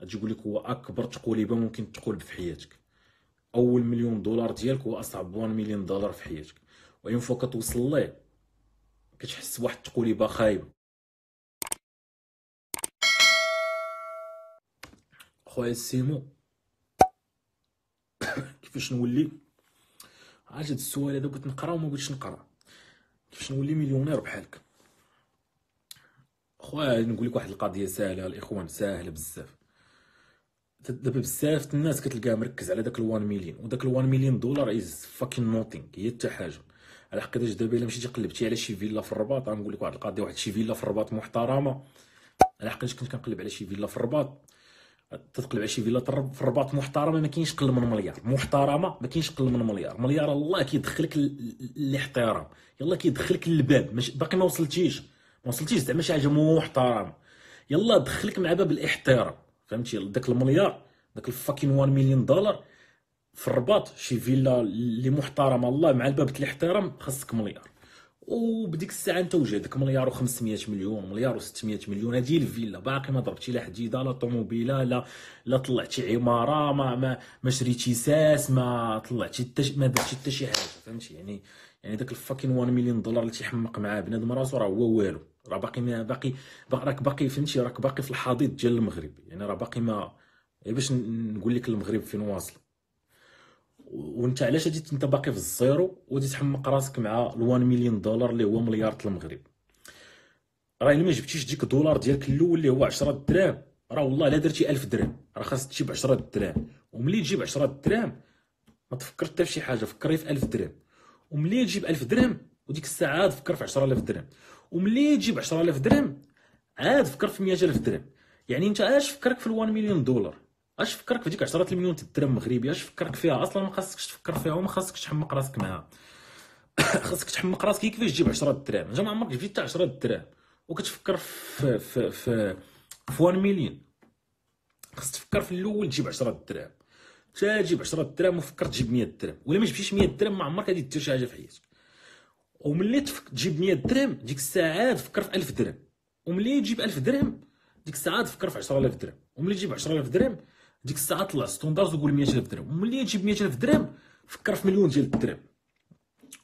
غادي يقول لك هو اكبر تقليبه ممكن تقلب في حياتك. اول $1,000,000 ديالك هو اصعب $1,000,000 في حياتك، ويوم فوق كتوصل ليه كتحس بواحد التقليبه خايبه. خويا سيمو كيفاش نولي؟ عاد السؤال هذا كنت نقرا وما بغيتش نقرا. كيفاش نولي مليونير بحالك؟ خويا نقول لك واحد القضيه سهله الاخوان، سهله بزاف. دابا بزاف الناس كتلقاها مركز على داك الوان مليون، وداك الوان مليون دولار از فاكين نوتينغ، هي التحاجه. على حقيقه دابا الا مشيتي قلبتي على شي فيلا في الرباط، غنقول لك واحد القضيه، واحد شي فيلا في الرباط محترمه. على حقيقه كنت كنقلب على شي فيلا في الرباط، تتقلب على شي فيلا في الرباط محترمه ما كاينش قل من مليار، محترمه ما كاينش قل من مليار. مليار الله كيدخلك الاحترام، يلا كيدخلك للباب، ماشي باقي ما وصلتيش زعما شي حاجه محترمه، يلا دخلك مع باب الاحترام. فهمتي؟ داك المليار، داك الفاكين $1,000,000 في الرباط، شي فيلا اللي محترمه الله مع الباب ديال الاحترام خاصك $1,000,000، وبديك الساعه انت وجه داك $1,500,000,000، $1,600,000,000. هذه الفيلا باقي ما ضربتي لا حديده لا طوموبيله لا طلعتي عماره، ما شريتي ساس، ما درتي حتى شي حاجه. فهمتي؟ يعني داك الفاكين $1,000,000 اللي تيحمق معاه بنادم راسو راه هو والو، راه باقي فهمتي، راك باقي في الحضيض ديال المغرب، يعني راه باقي ما باش نقول لك المغرب فين واصل. وانت علاش جيت انت باقي في الزيرو وغادي تحمق راسك مع $1,000,000 اللي هو مليار المغرب؟ راه الا ما جبتيش ديك الدولار ديالك الاول اللي هو 10 دراهم، راه والله الا درتي 1000 درهم، راه خاصك تجيب 10 دراهم. وملي تجيب 10 دراهم ما تفكر حتى في شي حاجه، فكري في 1000 درهم. وملي تجيب 1000 درهم وديك الساعه عاد فكر في 10000 درهم، وملي تجيب 10000 درهم عاد فكر في 100000 درهم. يعني انت اش فكرك في $1,000,000؟ اش فكرك في ديك 10 مليون درهم مغربي؟ اش فكرك فيها اصلا؟ ما خاصكش تفكر فيها وما خاصكش تحمق راسك معاها. خاصك تحمق راسك كيفاش تجيب 10 دراهم. انت ما عمرك جبتي حتى 10 دراهم وكتفكر في في في في 1,000,000. خاصك تفكر في الاول تجيب 10 دراهم، حتى تجيب 10 دراهم وفكر تجيب 100 درهم. ولا ما جبتيش 100 درهم ما عمرك غادي دير شي حاجه في حياتك. وملي تجيب 100 درهم ديك الساعه تفكر في 1000 درهم، وملي تجيب 1000 درهم ديك الساعه تفكر في 10000 درهم، وملي تجيب 10000 درهم ديك الساعه طلع ستوندارز وقول 100000 درهم، وملي تجيب 100000 درهم فكر في $1,000,000،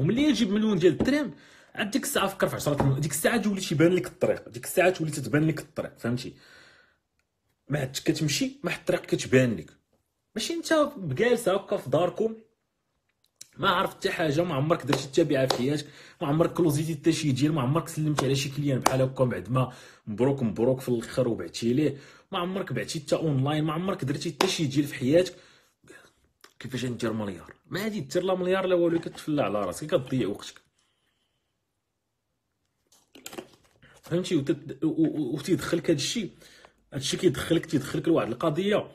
وملي تجيب $1,000,000 عاد ديك الساعه فكر في 10. ديك الساعه تولي تيبان لك الطريق، ديك الساعه تولي تتبان لك الطريق. فهمتي؟ ما عادش كتمشي، ما حد الطريق كتبان لك. ماشي انت جالس هكا في داركم ما عرفت حتى حاجه، ما عمرك درتي التابعه في حياتك، ما عمرك كلوزيتي حتى شي ديال، ما عمرك سلمتي على شي كليان بحال هكا بعد ما مبروك في الاخر وبعتي ليه، ما عمرك بعتي حتى اونلاين، ما عمرك درتي حتى شي ديال في حياتك. كيفاش ندير مليار؟ ما غادي دير لا مليار لا والو، كتفلى على راسك، كتضيع وقتك. فهمتي؟ وتيدخلك هادشي تيدخلك لواحد القضيه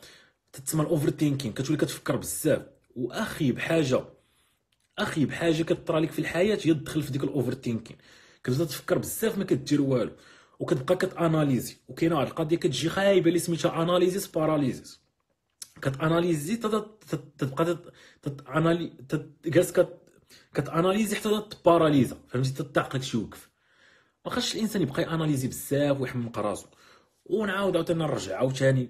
تتسمى الاوفر ثينكينغ، كتولي كتفكر بزاف. واخي بحاجه كطرى لك في الحياه هي تدخل في ديك الاوفر ثينكين، كتبدا تفكر بزاف ما كدير والو، وكتبقى كتاناليزي. وكاينه واحد القضيه كتجي خايبه اللي سميتها اناليزيس باراليزيس، كتاناليزي تبقى تتانالي جالس كتاناليزي حتى تباراليزا. فهمتي؟ تتعقلك شي وقف. ما خاصش الانسان يبقى ياناليزي بزاف ويحمق راسو. ونعاود عاوتاني نرجع عاوتاني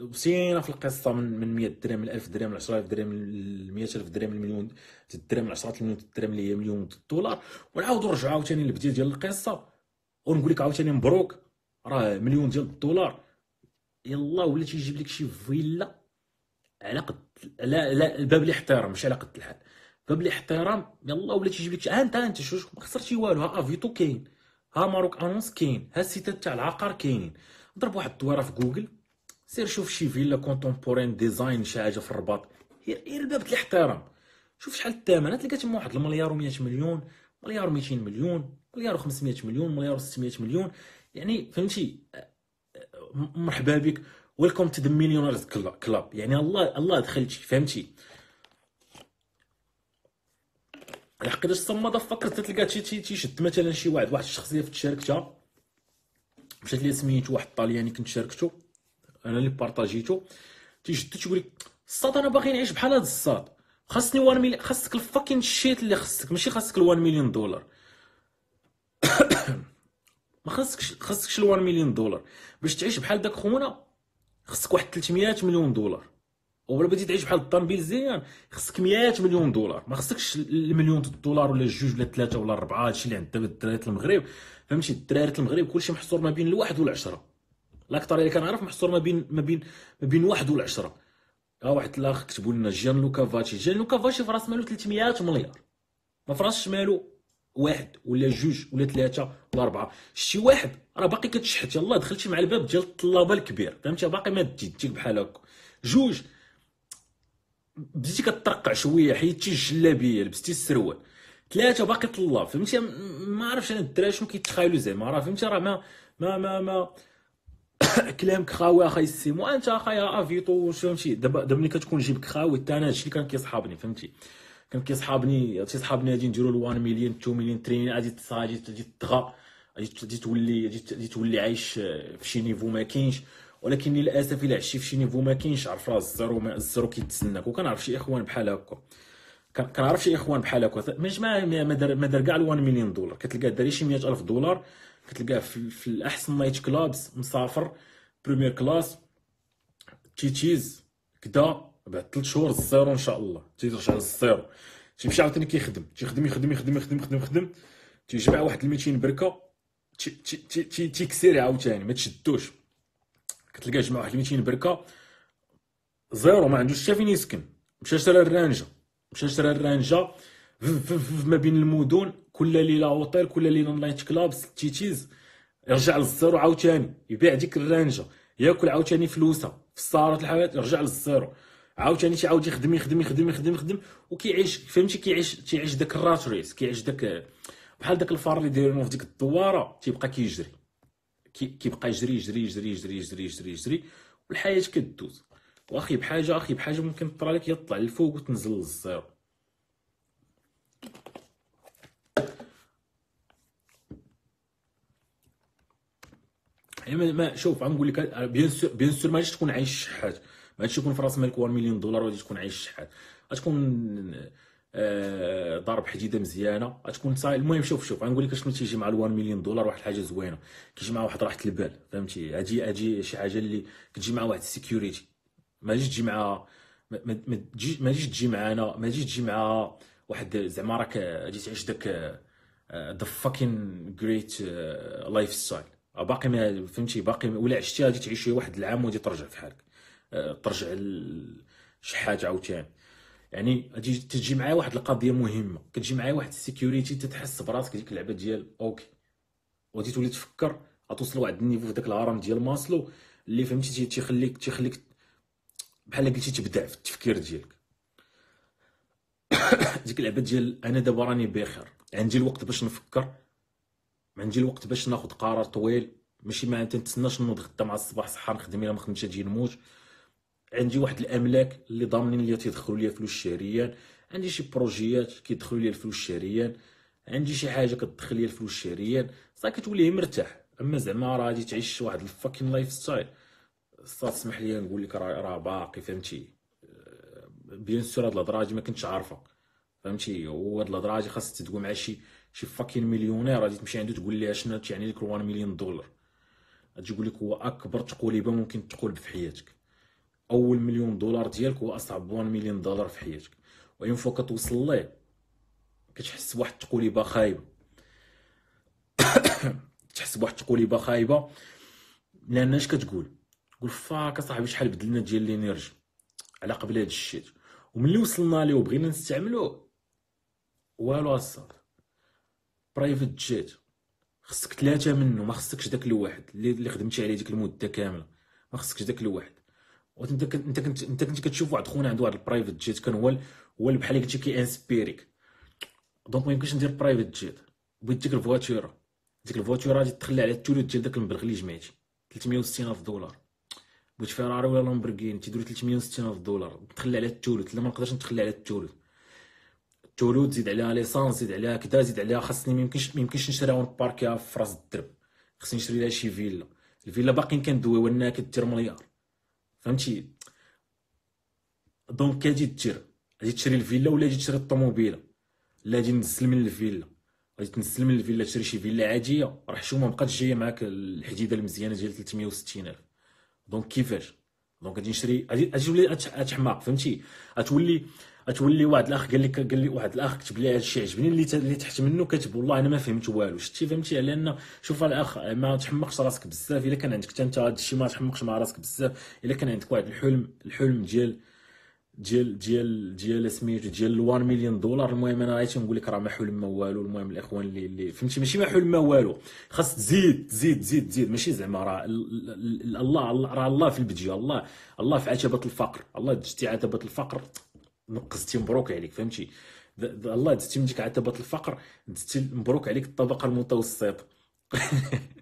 وسينا في القصه من 100 درهم ل 1000 درهم ل 10000 درهم ل 100000 درهم لمليون درهم ل 10 مليون درهم اللي هي $1,000,000. ونعاودو نرجعو عاوتاني للبدايه ديال القصه، ونقول لك عاوتاني مبروك، راه $1,000,000 يلا ولا تيجيب لك شي فيلا على قد لا باب الاحترام، ماشي على قد الحال، باب الاحترام. يلا ولا تيجيب لك انت شوف ما خسرتي والو، ها افيتو كاين، ها ماروك انونس كاين، ها السيتات تاع العقار كاينين. ضرب واحد الدويره في جوجل، سير شوف شي فيلا كونتومبورين ديزاين شي حاجه في الرباط، غير الباب ديال الاحترام، شوف شحال الثمن، تلقى تما واحد $1,100,000,000، $200,000,000، $500,000,000، $600,000,000. يعني فهمتي؟ مرحبا بك، ويلكم تو ذا مليونيرز كلاب. يعني الله دخلتي. فهمتي؟ لحقاش الصماده فكرت تلقى تيشد مثلا شي واحد الشخصيه في شاركتها، مشات لي سميت واحد الطالياني كنت شاركته انا اللي بارطاجيته، تيشد تيقول لك الصاد انا باغي نعيش بحال هاد الصاد، خاصني 1 مليون. خاصك الفاكين الشيت اللي خاصك، ماشي خاصك $1,000,000. ما خاصكش ال $1,000,000 باش تعيش بحال داك خونا. خصك واحد 300 مليون دولار، ولا بغيتي تعيش بحال الطنبيل زيان خصك 100 مليون دولار، ما خصكش المليون الدولار ولا الجوج ولا ثلاثه ولا اربعه. هادشي اللي عند دابا الدراري المغرب، فهمتي؟ الدراري المغرب كلشي محصور ما بين الواحد والعشره، الاكثر اللي كنعرف محصور ما بين واحد والعشره. ها واحد الاخ كتبوا لنا جيانلوكا كافاتشي، جيانلوكا كافاتشي فراس مالو 300 مليار، ما فراسش مالو واحد ولا جوج ولا ثلاثه ولا اربعه. شتي واحد راه باقي كتشحت، يلاه دخلتي مع الباب ديال الطلابه الكبير، فهمتي؟ باقي ما تجيك بحال هكا. جوج بديتي كترقع شويه، حيدتي الجلابيه، لبستي السروال. ثلاثه باقي طلاب، فهمتي؟ ما عرفتش انا الدراري شنو كيتخايلوا زعما، راه فهمتي؟ راه ما كلامك خاوي اخاي السيمو، انت اخايا افيتو، فهمتي؟ دابا ملي كتكون جيبك خاوي، حتى انا هادشي اللي كان كيصحابني، فهمتي؟ كان كيصحابني هادشي، صحابني غادي نديرو الوان مليون 2 مليون ترين، غادي تطغى، غادي تولي عايش في شي نيفو ما كاينش. ولكن للاسف الا عشتي في شي نيفو ما كاينش، عرف راه الزرو كيتسناك. وكنعرف شي اخوان بحال هكا، ما دار كاع ال1 مليون دولار، كتلقاه داري شي 100,000 دولار، كتلقاه في الاحسن نايت كلابس، مسافر بريمير كلاس، تيتيز كدا، بعد 3 شهور الزيرو ان شاء الله، تيرجع للزيرو، تيمشي عاوتاني كيخدم، تيخدم، تيجمع واحد 200 بركه، تيكسيري عاوتاني، ما تشدوش، كتلقاه جمع واحد 200 بركه زيرو، ما عندوش حتى فين يسكن. مشى شرا الرانجه ما بين المدن، كل ليله اوتيل، كل ليله نايت كلابس، تيتيز، يرجع للزيرو عاوتاني، يبيع ديك الرانجه، ياكل عاوتاني فلوسها في السهرات الحياه، يرجع للزيرو عاوتاني، تيعاود يخدم وكيعيش، فهمتي؟ تيعيش داك الرات ريس، كيعيش داك بحال داك الفار اللي دايرينو في ديك الدواره، تيبقى كيبقى يجري، والحياه كدوز. واخي بحاجه ممكن تطرى لك، يطلع للفوق وتنزل للزيرو. يعني ما شوف، غنقول لك بيان سور ما غاديش تكون عايش شحات، ما غاديش يكون في راس مالك 1 مليون دولار وغادي تكون عايش شحات، غتكون ضرب حديده مزيانه، غتكون صايل. المهم شوف غنقول لك شنو تيجي مع الوان مليون دولار، واحد الحاجه زوينه كيجي مع واحد راحه البال، فهمتي؟ هادي شي حاجه اللي كتجي مع واحد السيكيوريتي، ما تجيش تجي مع واحد زعما راك غادي تعيش داك ذا فاكين جريت لايف ستايل، باقي ما فهمتي، باقي ولا عشتي غادي تعيش واحد العام وغادي ترجع في حالك، ترجع لشي حاجه عاوتاني. يعني تجي معايا واحد القضيه مهمه، كتجي معايا واحد السيكيوريتي، تتحس براسك ديك اللعبه ديال اوكي، وغادي تولي تفكر، غتوصل لواحد النيفو في داك الهرم ديال ماسلو اللي فهمتي تيخليك بحال قلتي تبدع في التفكير ديالك. ديك اللعبه ديال انا دابا راني بخير، عندي الوقت باش نفكر، عندي الوقت باش ناخذ قرار طويل، ماشي ما تنتسناش نوض غدا مع الصباح صحه نخدم، الا ما خدمتش اجي نموت. عندي واحد الاملاك اللي ضامنين ليا، تيدخلوا ليا فلوس شهريا، عندي شي بروجيات كيدخلوا ليا الفلوس شهريا، عندي شي حاجه كتدخل ليا الفلوس شهريا، صافي كتولي مرتاح. اما زعما راه غادي تعيش واحد الفاكين لايف ستايل، صافي اسمح لي نقول لك راه باقي، فهمتي؟ بيان سور هاد الهضره ما كنتش عارفه، فهمتي؟ وهاد الهضره خاص تدوي مع شي فاكين مليونير، غادي تمشي عنده تقول ليه شنو تيعني ديك 1 مليون دولار، غادي يقول لك هو اكبر تقوليبه ممكن تقول في حياتك. اول مليون دولار ديالك هو اصعب 1 مليون دولار في حياتك، وين فوا كتوصل ليه كتحس بواحد التقوليبه خايبه، تحس بواحد التقوليبه خايبه. لان اش كتقول؟ قول فاك اصاحبي شحال بدلنا ديال الانرجي على قبل هاد الشيء، وملي وصلنا ليه وبغينا نستعملوه والو اصاحبي. برايفت جيت خصك 3 منه، ما خصكش داك الواحد اللي خدمتي عليه ديك المده كامله، ما خصكش داك الواحد. انت كنت كتشوف واحد خونا عنده واحد البرايفت جيت، كان هو بحال اللي قلتي كيانسبيريك، دونك ما يمكنش ندير برايفت جيت. بغيت ديك الفواتيره، غادي تخلي على الثلث ديال داك المبلغ اللي جمعتي، 360,000 دولار. بغيت فيراري ولا لامبورغيني تيديروا 360,000 دولار، تخلي على الثلث. لا ما نقدرش نتخلى على الثلث، زيد عليها ليسانس، زيد عليها كذا، زيد عليها، خاصني ما يمكنش نشريها ونباركيها في راس الدرب، خاصني نشري لها شي فيلا، الفيلا باقيين كندويو انها كدير مليار، فهمتي؟ دونك غادي تشري الفيلا ولا غادي تشري الطوموبيله؟ لا غادي نزل من الفيلا، تشري شي فيلا عاديه، راه شو ما بقاتش جايه معاك الحديده المزيانه ديال 360,000. دونك كيفاش دونك غادي نشري، غادي تولي تحماق، فهمتي؟ غتولي واحد الاخ قال لي واحد الاخ كتب لي هذا الشيء عجبني، اللي تحت منه كتب والله انا ما فهمت والو، شتي فهمتي؟ على ان شوف الاخ ما تحمقش راسك بزاف، الا كان عندك انت هذا الشيء ما تحمقش مع راسك بزاف، الا كان عندك واحد الحلم ديال سميتو ديال 1 مليون دولار، المهم انا غادي نقول لك راه ما حلم ما والو. المهم الاخوان اللي فهمتي ماشي ما حلم ما والو، خاص تزيد تزيد تزيد تزيد، ماشي زعما راه الله راه الله في البديه، الله في عتبه الفقر، الله دجتي عتبه الفقر نقزتي مبروك عليك، فهمتي؟ الله دزتي من ديك عتبه الفقر، دزتي مبروك عليك الطبقه المتوسطه.